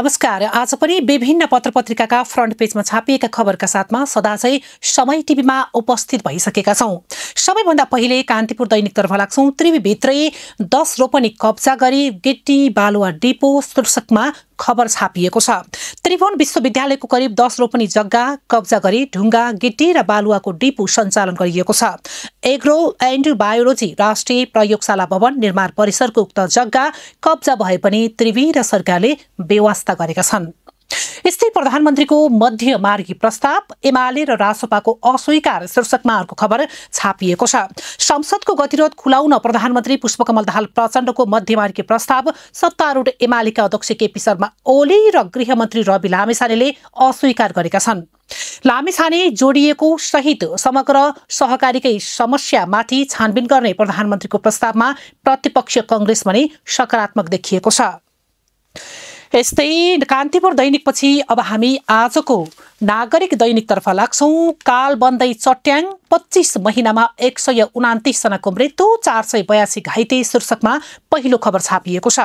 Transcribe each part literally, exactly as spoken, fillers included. नमस्कार। आज पनि विभिन्न पत्रपत्रिकाका फ्रन्ट पेजमा छापिएका खबरका साथमा सदाझै समय टिभीमा उपस्थित भइसकेका छौं। सबैभन्दा पहिले कान्तिपुर दैनिक तर्फ लाग्छौं। त्रिवीभित्रै दस रोपनी कब्जा गरी गिट्टी बालुवा डिपो शीर्षकमा खबर छापिएको छ। त्रिभुवन विश्वविद्यालयको करिब दस रोपनी जग्गा कब्जा गरी ढुङ्गा गिट्टी र बालुवाको डिपो सञ्चालन गरिएको छ। एग्रो एन्ड बायोलोजी राष्ट्रिय प्रयोगशाला भवन निर्माण परिसरको उक्त जग्गा कब्जा भए पनि त्रिवी र सरकारले बेवास्ता गरेका छन्। यस्तै प्रधानमन्त्रीको मध्यमार्गी प्रस्ताव एमाले र रासोपाको अस्वीकार शीर्षकमा अर्को खबर छापिएको छ। संसदको गतिरोध खुलाउन प्रधानमन्त्री पुष्पकमल दाहाल प्रचण्डको मध्यमार्गी प्रस्ताव सत्तारूढ एमालेका अध्यक्ष केपी शर्मा ओली र गृहमन्त्री रवि लामिछानेले अस्वीकार गरेका छन्। लामिछाने जोडिएको सहित समग्र सहकारीकै समस्यामाथि छानबिन गर्ने प्रधानमन्त्रीको प्रस्तावमा प्रतिपक्ष कंग्रेस भने सकारात्मक देखिएको छ। यस्तै कान्तिपुर दैनिक पछि अब हामी आजको नागरिक दैनिक तर्फ लाग्छौं। काल बन्दै चट्याङ पच्चीस महिनामा एक सय उनातिस जनाको मृत्यु चार सय बयासी घाइते शीर्षकमा पहिलो खबर छापिएको छ।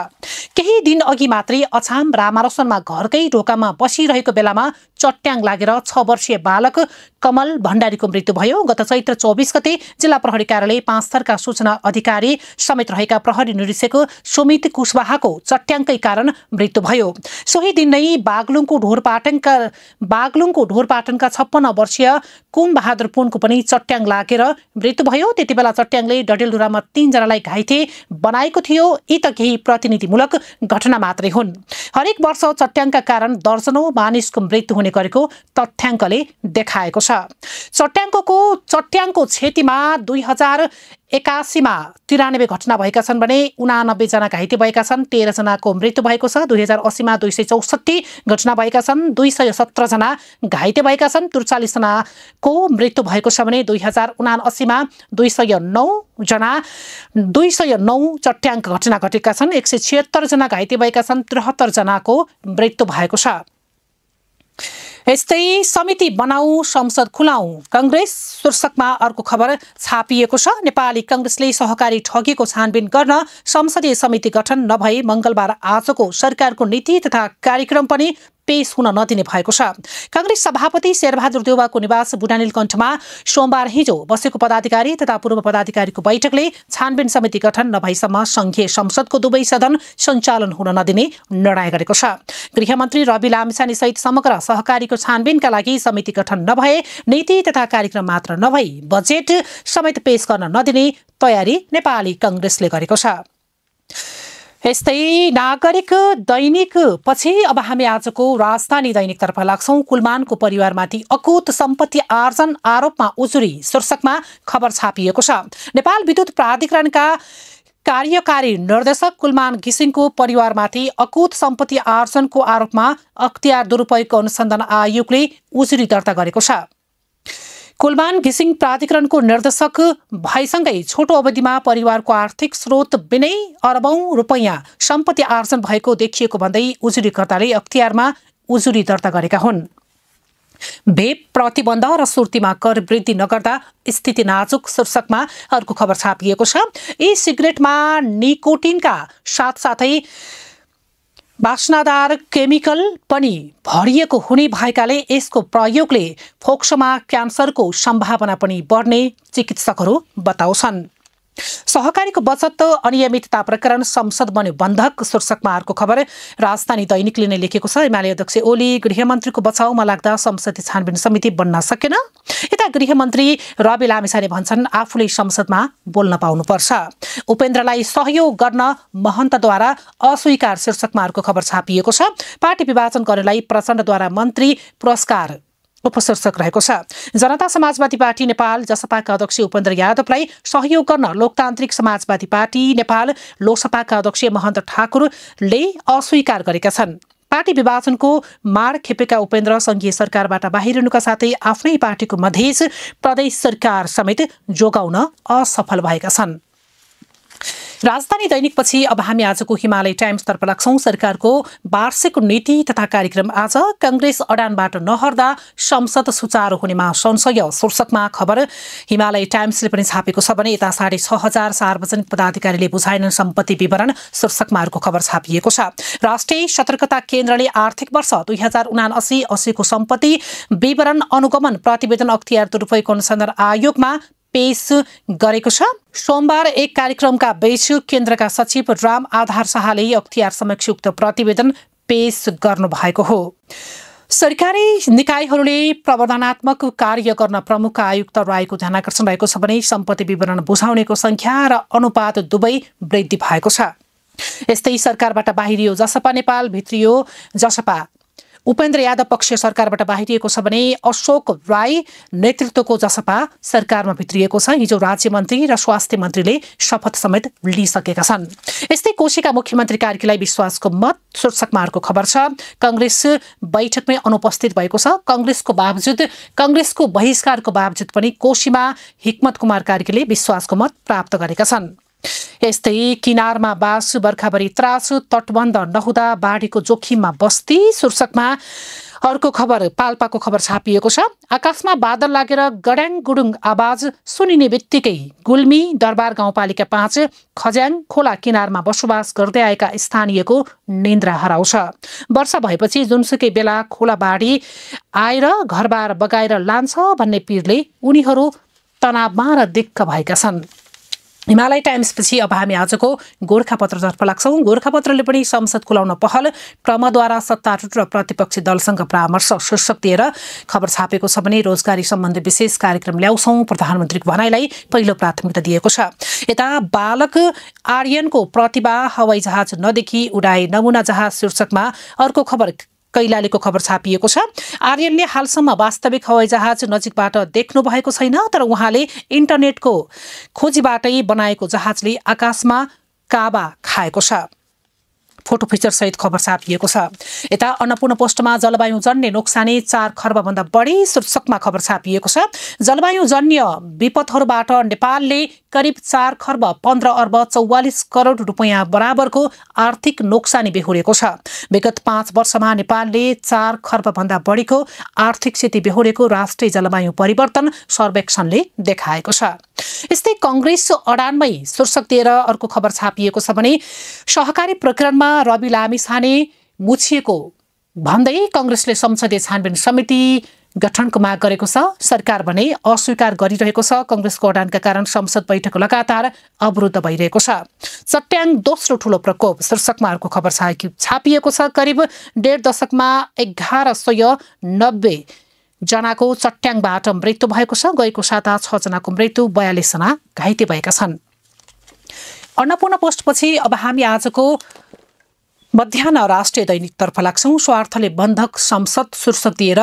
केही दिन अघि मात्रै अछाम रामारसनमा घरकै ढोकामा बसिरहेको बेलामा चट्याङ लागेर छ वर्षीय बालक कमल भण्डारीको मृत्यु भयो। गत चैत्र चौबीस गते जिल्ला प्रहरी कार्यालय पाँचथरका सूचना अधिकारी समेत रहेका प्रहरी निरीक्षक सुमित कुशवाहाको चट्याङकै कारण मृत्यु भयो। सोही दिन नै बागलुङको ढोरपाटनका बागलुङको ढोरपाटनका छप्पन्न वर्षीय कुमबहादुर पुनको पनि चट्याङ लागेर मृत्यु भयो। त्यतिबेला चट्याङले डडेलधुरामा तीन जनालाई घाइते बनाएको थियो। यी त केही प्रतिनिधिमूलक घटना मात्रै हुन्। हरेक वर्ष चट्याङका कारण दर्जनौं मानिसको मृत्यु हुने गरेको तथ्याङ्कले देखाएको छ। चट्याङको चट्याङको क्षतिमा दुई हजार एकासीमा तिरानब्बे घटना भएका छन् भने उनानब्बे जना घाइते भएका छन्, तेह्र जनाको मृत्यु भएको छ। दुई हजार असीमा दुई सय चौसठी घटना भएका छन्, दुई सय सत्र जना घाइते भएका छन्, त्रिचालिस जनाको मृत्यु भएको छ भने दुई हजार उनाअसीमा दुई सय नौ जना दुई सय नौ चट्याङ घटना घटेका छन्, एक सय छिहत्तर जना घाइते भएका छन्, त्रिहत्तर जनाको मृत्यु भएको छ। यस्तै समिति बनाऊ संसद खुलाऊ कंग्रेस शीर्षकमा अर्को खबर छापिएको छ। नेपाली कंग्रेसले सहकारी ठगीको छानबिन गर्न संसदीय समिति गठन नभई मंगलबार आजको सरकारको नीति तथा कार्यक्रम पनि पेश हुन नदिने भएको छ। कांग्रेस सभापति शेरबहादुर देउवाको निवास बुढानीलकण्ठमा सोमबार हिजो बसेको पदाधिकारी तथा पूर्व पदाधिकारीको बैठकले छानबिन समिति गठन नभएसम्म संघीय संसदको दुवै सदन सञ्चालन हुन नदिने निर्णय गरेको छ। गृहमन्त्री रवि लामिछाने सहित समग्र सहकारीको छानबिनका लागि समिति गठन नभए नीति तथा कार्यक्रम मात्र नभई बजेट समेत पेश गर्न नदिने तयारी नेपाली कांग्रेसले गरेको छ। यस्तै नागरिक दैनिक पछि अब हामी आजको राजधानी दैनिक तर्फ लाग्छौं। कुलमानको परिवारमाथि अकुत सम्पत्ति आर्जन आरोपमा उजुरी शीर्षकमा खबर छापिएको छ। नेपाल विद्युत प्राधिकरणका कार्यकारी निर्देशक कुलमान घिसिङको परिवारमाथि अकुत सम्पत्ति आर्जनको आरोपमा अख्तियार दुरुपयोगको अनुसन्धान आयोगले उजुरी दर्ता गरेको छ। कुलमान घिसिङ प्राधिकरणको निर्देशक भएसँगै छोटो अवधिमा परिवारको आर्थिक स्रोत बिनै अरबौं रुपैयाँ सम्पत्ति आर्जन भएको देखिएको भन्दै उजुरीकर्ताले अख्तियारमा उजुरी दर्ता गरेका हुन्। भेप प्रतिबन्ध र सुर्तीमा कर वृद्धि नगर्दा स्थिति नाजुक शीर्षकमा अर्को खबर छापिएको छ। यी सिगरेटमा निकोटिनका साथसाथै वासनादार केमिकल पनि भरिएको हुने भएकाले यसको प्रयोगले फोक्सोमा क्यान्सरको सम्भावना पनि बढ्ने चिकित्सकहरू बताउँछन्। सहकारीको बचत अनियमितता प्रकरण संसद बन्यो बन्धक शीर्षकमा अर्को खबर राजधानी दैनिकले नै लेखेको छ। एमाले अध्यक्ष ओली गृहमन्त्रीको बचाउमा लाग्दा संसदीय छानबिन समिति बन्न सकेन। यता गृहमन्त्री रवि लामिछाने भन्छन् आफूले संसदमा बोल्न पाउनुपर्छ। उपेन्द्रलाई सहयोग गर्न महन्तद्वारा अस्वीकार शीर्षकमा अर्को खबर छापिएको छ। पार्टी विभाजन गर्नेलाई प्रचण्डद्वारा मन्त्री पुरस्कार उपशीर्षक रहेको छ। जनता समाजवादी पार्टी नेपाल जसपाका अध्यक्ष उपेन्द्र यादवलाई सहयोग गर्न लोकतान्त्रिक समाजवादी पार्टी नेपाल लोकसभाका अध्यक्ष महन्त ठाकुरले अस्वीकार गरेका छन्। पार्टी विभाजनको मार खेपेका उपेन्द्र संघीय सरकारबाट बाहिरिनुका साथै आफ्नै पार्टीको मधेस प्रदेश सरकार समेत जोगाउन असफल भएका छन्। राजधानी दैनिकपछि अब हामी आजको हिमालय टाइम्सतर्फ लाग्छौं। सरकारको वार्षिक नीति तथा कार्यक्रम आज कांग्रेस अडानबाट नहर्दा संसद सुचारू हुनेमा संशय शीर्षकमा खबर हिमालय टाइम्सले पनि छापेको छ भने यता साढे छ हजार सार्वजनिक पदाधिकारीले बुझाएन सम्पत्ति विवरण शीर्षकमा अर्को खबर छापिएको छ। राष्ट्रिय सतर्कता केन्द्रले आर्थिक वर्ष दुई हजार उनासी अस्सी को सम्पत्ति विवरण अनुगमन प्रतिवेदन अख्तियार दुरुपयोग अनुसन्धान आयोगमा पेश गरेको छ। सोमबार एक कार्यक्रमका बीच केन्द्रका सचिव राम आधार शाहले अख्तियार समक्ष उक्त प्रतिवेदन पेश गर्नु भएको हो। सरकारी निकायहरूले प्रवर्धनात्मक कार्य गर्न प्रमुख आयुक्त रायको ध्यान आकर्षण भएको छ भने सम्पत्ति विवरण बुझाउनेको संख्या र अनुपात दुवै वृद्धि भएको छ। यस्तै सरकारबाट बाहिरियो जसपा नेपाल, भित्रियो जसपा। उपेन्द्र यादव पक्ष सरकारबाट बाहिरिएको छ भने अशोक राय नेतृत्वको जसपा सरकारमा भित्रिएको छ। हिजो राज्य मन्त्री र स्वास्थ्य मन्त्रीले शपथ समेत लिइसकेका छन्। यस्तै कोशीका मुख्यमन्त्री कार्कीलाई विश्वासको मत शीर्षकमा अर्को खबर छ। कांग्रेस बैठकमै अनुपस्थित भएको छ। कांग्रेसको बावजुद कांग्रेसको बहिष्कारको बावजुद पनि कोशीमा हिक्मत कुमार कार्कीले विश्वासको मत प्राप्त गरेका छन्। यस्तै किनारमा बास, बर्खाभरि त्रासु, तटबन्ध नहुँदा बाढीको जोखिममा बस्ती शीर्षकमा अर्को खबर पाल्पाको खबर छापिएको छ। आकाशमा बादल लागेर गड्याङ गुडुङ आवाज सुनिने बित्तिकै गुल्मी दरबार गाउँपालिका पाँच खज्याङ खोला किनारमा बसोबास गर्दै आएका स्थानीयको निन्द्रा हराउँछ। वर्षा भएपछि जुनसुकै बेला खोला बाढी आएर घरबार बगाएर लान्छ भन्ने पीरले उनीहरू तनावमा र दिक्क भएका छन्। हिमालय टाइम्सपछि अब हामी आजको गोर्खा पत्रतर्फ लाग्छौं। गोर्खा पत्रले पनि संसद खुलाउन पहल, क्रमद्वारा सत्तारूढ र प्रतिपक्षी दलसँग परामर्श शीर्षक दिएर खबर छापेको छ भने रोजगारी सम्बन्धी विशेष कार्यक्रम ल्याउँछौं प्रधानमन्त्रीको भनाइलाई पहिलो प्राथमिकता दिएको छ। यता बालक आर्यनको प्रतिभा हवाईजहाज नदेखि उडाए नमुना जहाज शीर्षकमा अर्को खबर कैलालीको खबर छापिएको छ। आर्यनले हालसम्म वास्तविक हवाईजहाज नजिकबाट देख्नु भएको छैन, तर उहाँले इन्टरनेटको खोजीबाटै बनाएको जहाजले आकाशमा काबा खाएको छ। फोटो फिचर सहित खबर छापिएको छ। यता अन्नपूर्ण पोस्टमा जलवायु जन्य नोक्सानी चार खर्बभन्दा बढी शीर्षकमा खबर छापिएको छ। जलवायु जन्य विपदहरूबाट नेपालले करिब चार खर्ब पन्ध्र अर्ब चौवालीस करोड रुपैयाँ बराबरको आर्थिक नोक्सानी बेहोरेको छ। विगत पाँच वर्षमा नेपालले चार खर्बभन्दा बढीको आर्थिक क्षति बेहोरेको राष्ट्रिय जलवायु परिवर्तन सर्वेक्षणले देखाएको छ। यस्तै कांग्रेस अडानमै शीर्षक दिएर अर्को खबर छापिएको छ भने सहकारी प्रकरणमा रवि लामिछाने मुछिएको भन्दै कांग्रेसले संसदीय छानबिन समिति गठनको माग गरेको छ। सरकार भने अस्वीकार गरिरहेको छ। कांग्रेसको अडानका कारण संसद बैठक लगातार अवरुद्ध भइरहेको छ। चट्याङ दोस्रो ठूलो प्रकोप शीर्षकमा अर्को खबर छापिएको छ। करिब डेढ दशकमा एघार सय नब्बे जनाको चट्याङबाट मृत्यु भएको छ। गएको साता छ जनाको मृत्यु, बयालिस जना घाइते भएका छन्। अन्नपूर्ण पोस्टपछि अब हामी आजको मध्याह्न राष्ट्रिय दैनिकतर्फ लाग्छौं। स्वार्थले बन्धक संसद शीर्षक दिएर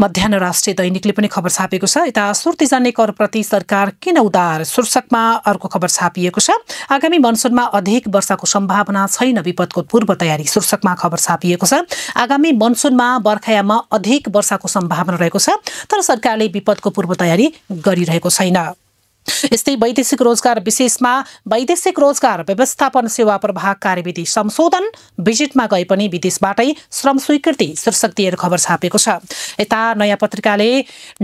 मध्याह्न राष्ट्रिय दैनिकले पनि खबर छापेको छ। यता सुर्तीजन्य करप्रति सरकार किन उदार शीर्षकमा अर्को खबर छापिएको छ। आगामी मनसुनमा अधिक वर्षाको सम्भावना छैन, विपदको पूर्व तयारी शीर्षकमा खबर छापिएको छ। आगामी मनसुनमा बर्खायाममा अधिक वर्षाको सम्भावना रहेको छ, तर सरकारले विपदको पूर्व तयारी गरिरहेको छैन। यस्तै वैदेशिक रोजगार विशेषमा वैदेशिक रोजगार व्यवस्थापन सेवा प्रवाह कार्यविधि संशोधन, भिजिटमा गए पनि विदेशबाटै श्रम स्वीकृति शीर्षक दिएर खबर छापेको छ। यता नयाँ पत्रिकाले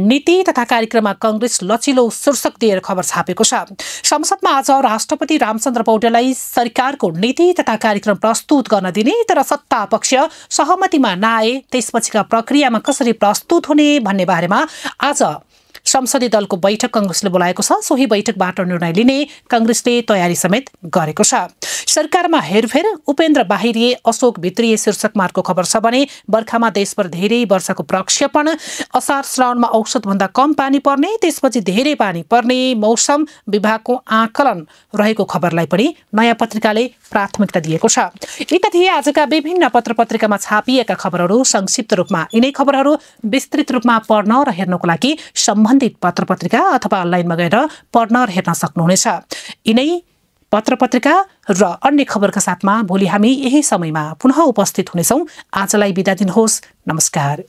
नीति तथा कार्यक्रममा कांग्रेस लचिलो शीर्षक दिएर खबर छापेको छ। संसदमा आज राष्ट्रपति रामचन्द्र पौडेललाई सरकारको नीति तथा कार्यक्रम प्रस्तुत गर्न दिने, तर सत्ता पक्ष सहमतिमा नआए त्यसपछिका प्रक्रियामा कसरी प्रस्तुत हुने भन्ने बारेमा आज संसदीय दलको बैठक कांग्रेसले बोलाएको छ। सोही बैठकबाट निर्णय लिने कांग्रेसले तयारी समेत गरेको छ। सरकारमा हेरफेर, उपेन्द्र बाहिरिए अशोक भित्रिए शीर्षकमा अर्को खबर छ भने बर्खामा देशभर धेरै वर्षाको प्रक्षेपण, असार श्रावणमा औसतभन्दा कम पानी पर्ने, त्यसपछि धेरै पानी पर्ने मौसम विभागको आकलन रहेको खबरलाई पनि नयाँ पत्रिकाले प्राथमिकता दिएको छ। यी थिए आजका विभिन्न पत्र पत्रिकामा छापिएका खबरहरू। संक्षिप्त रूपमा यिनै खबरहरू विस्तृत रूपमा पढ्न र हेर्नको लागि सम्बन्धित पत्र पत्रिका अथवा अनलाइनमा गएर पढ्न र हेर्न सक्नुहुनेछ। यिनै पत्र पत्रिका र अन्य खबरका साथमा भोलि हामी यही समयमा पुनः उपस्थित हुनेछौँ। आजलाई बिदा दिनुहोस्। नमस्कार।